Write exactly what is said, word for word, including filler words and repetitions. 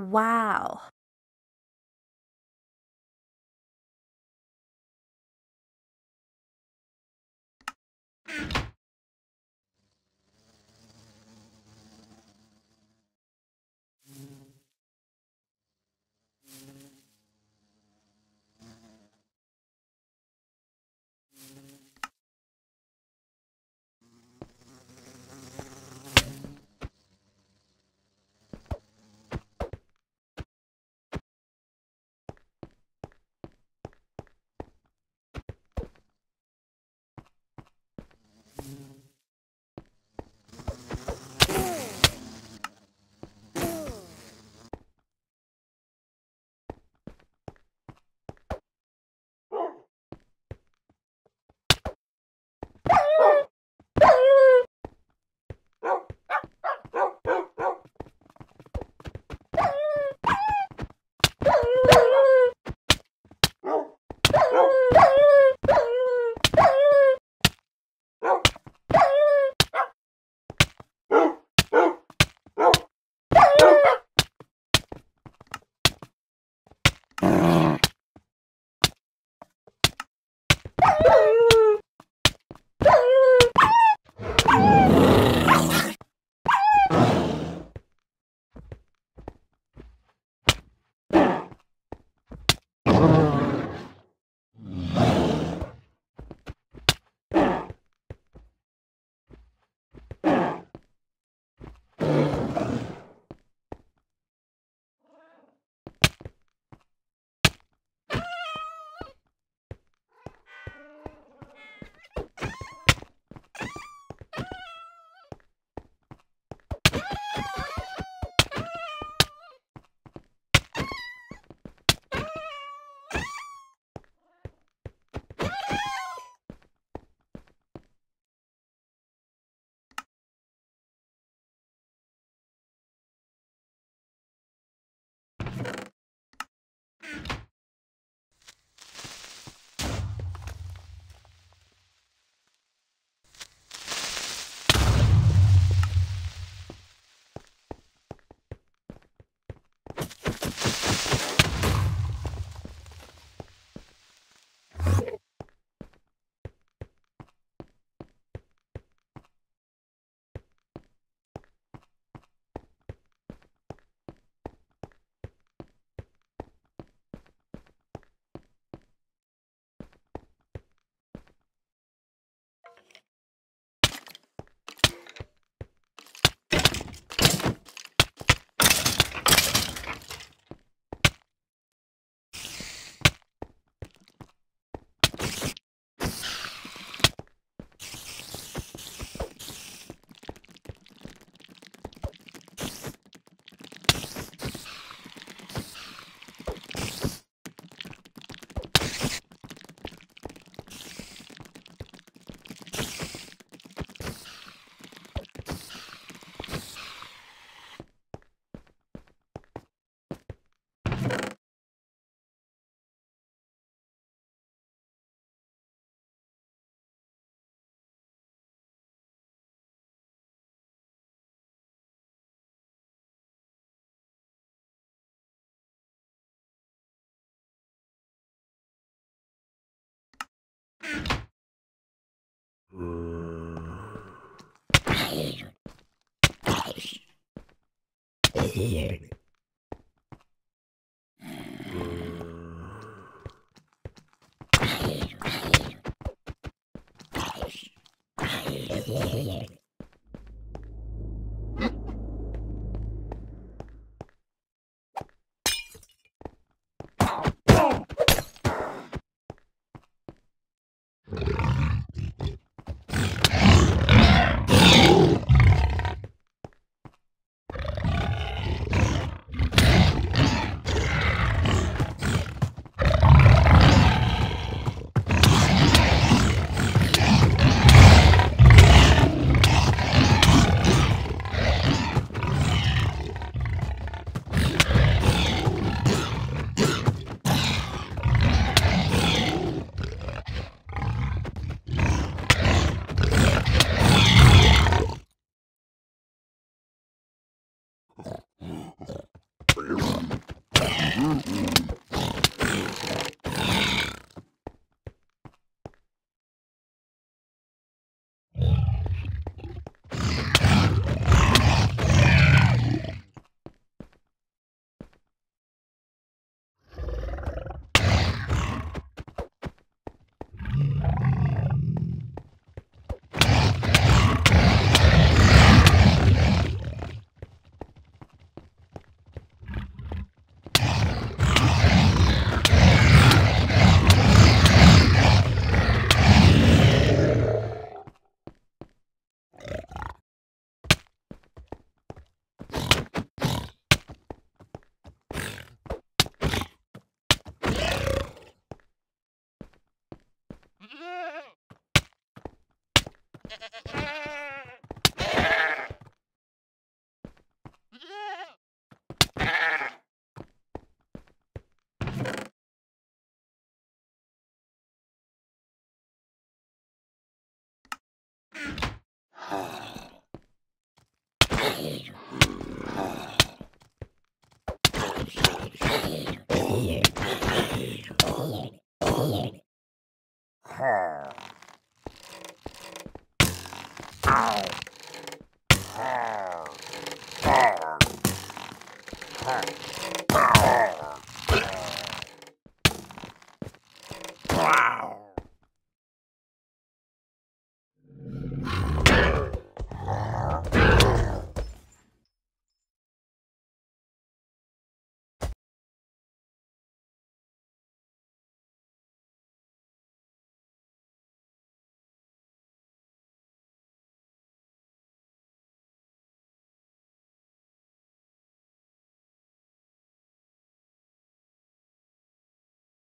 Wow. Here. Oh.